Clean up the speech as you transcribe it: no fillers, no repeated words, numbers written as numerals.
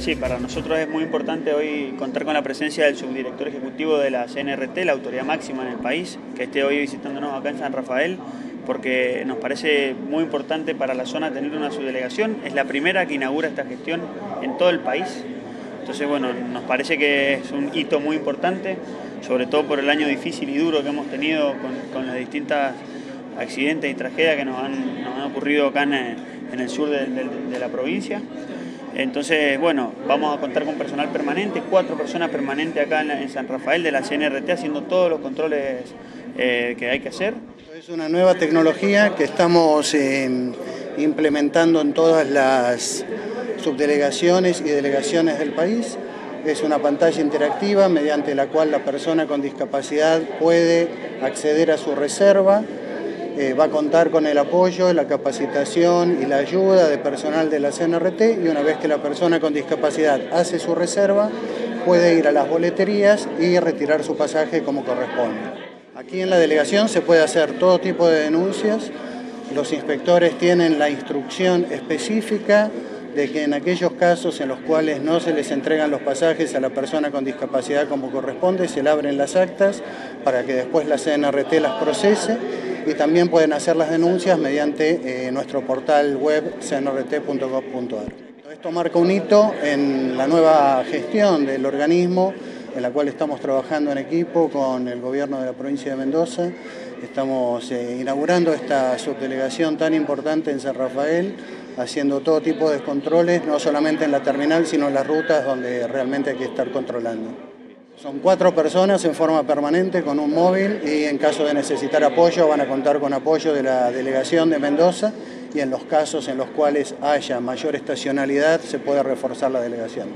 Sí, para nosotros es muy importante hoy contar con la presencia del subdirector ejecutivo de la CNRT, la autoridad máxima en el país, que esté hoy visitándonos acá en San Rafael, porque nos parece muy importante para la zona tener una subdelegación. Es la primera que inaugura esta gestión en todo el país. Entonces, bueno, nos parece que es un hito muy importante, sobre todo por el año difícil y duro que hemos tenido con las distintas accidentes y tragedias que nos han ocurrido acá en el sur de la provincia. Entonces, bueno, vamos a contar con personal permanente, 4 personas permanentes acá en San Rafael de la CNRT haciendo todos los controles que hay que hacer. Es una nueva tecnología que estamos implementando en todas las subdelegaciones y delegaciones del país. Es una pantalla interactiva mediante la cual la persona con discapacidad puede acceder a su reserva. Va a contar con el apoyo, la capacitación y la ayuda de personal de la CNRT, y una vez que la persona con discapacidad hace su reserva, puede ir a las boleterías y retirar su pasaje como corresponde. Aquí en la delegación se puede hacer todo tipo de denuncias. Los inspectores tienen la instrucción específica de que en aquellos casos en los cuales no se les entregan los pasajes a la persona con discapacidad como corresponde, se le abren las actas para que después la CNRT las procese. Y también pueden hacer las denuncias mediante nuestro portal web cnrt.gov.ar. Esto marca un hito en la nueva gestión del organismo, en la cual estamos trabajando en equipo con el gobierno de la provincia de Mendoza. Estamos inaugurando esta subdelegación tan importante en San Rafael, haciendo todo tipo de controles, no solamente en la terminal, sino en las rutas donde realmente hay que estar controlando. Son 4 personas en forma permanente con un móvil, y en caso de necesitar apoyo van a contar con apoyo de la delegación de Mendoza, y en los casos en los cuales haya mayor estacionalidad se puede reforzar la delegación.